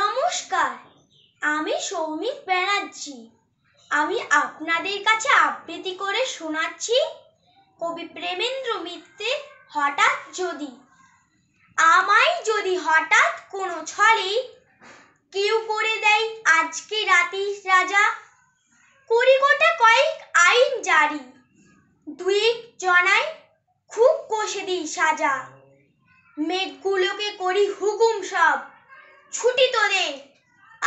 নমস্কার, আমি সৌমিক ব্যানার্জী। আমি আপনাদের কাছে আবৃত্তি করে শোনাচ্ছি কবি প্রেমেন্দ্র মিত্রের হঠাৎ যদি। আমায় যদি হঠাৎ কোনো ছলে কেউ করে দেয় আজকে রাতে রাজা, করি গোটা কয়েক আইন জারি, দুই জনায় খুব কষে দিই সাজা, মেঘগুলোকে করি হুকুম সব ছুটি তোদের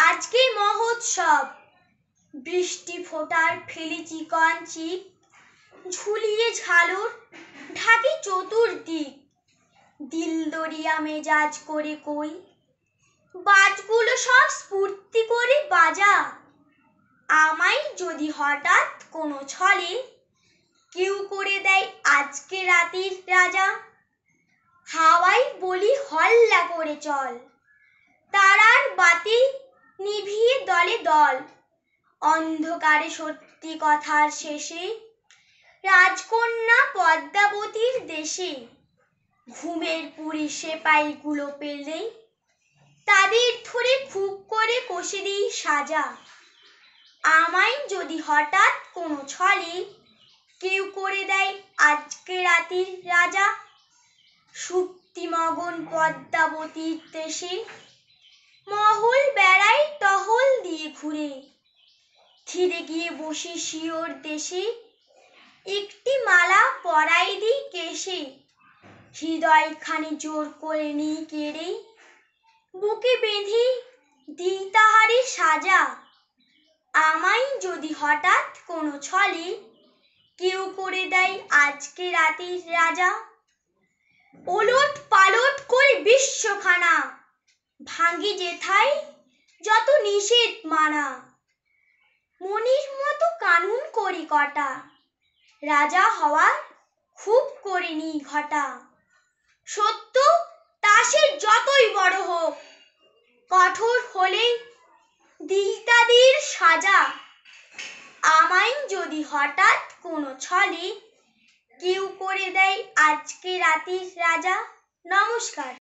আজকে মহোৎসব, বৃষ্টি ফোটার ফেলি চিকন চিপ ঝুলিয়ে ঝালুর ঢাকি চতুর্দিক, দিল দরিয়া মেজাজ করে কই বাজগুলো সব স্ফূর্তি করে বাজা, আমায় যদি হঠাৎ কোনো ছলে কেউ করে দেয় আজকে রাতের রাজা, হাওয়ায় বলি হল্লা করে চল, তারার বাতি নিভিয়ে দলে দল, অন্ধকারে সত্যি কথার শেষে রাজকন্যা পদ্মাবতীর দেশে, ঘুমের পুরী সেপাইগুলো পেলে তাদের ধরে খুব করে কষে দিই সাজা, আমায় যদি হঠাৎ কোনো ছলে কেউ করে দেয় আজকে রাতের রাজা, সুপ্তিমগন পদ্মাবতীর দেশে মহল বেড়াই টহল দিয়ে ঘুরে, ধীরে গিয়ে বসে শিওর দেশে একটি মালা পরাই দিই কেশে, হৃদয় খানি জোর করে নিই কেড়ে বুকে বেঁধে দিই তাহারে সাজা, আমায় যদি হঠাৎ কোনো ছলে কেউ করে দেয় আজকে রাতের রাজা, ওলট পালট করে বিশ্বখানা ভাঙি যেথায় যত নিষেধ মানা, মনির মতো কানুন করি কটা রাজা হওয়ার খুব করিনি ঘটা, সত্য তাসের যতই বড় হোক কঠোর হলে দিলতাদের সাজা, আমায় যদি হঠাৎ কোনো ছলে কেউ করে দেয় আজকে রাতের রাজা। নমস্কার।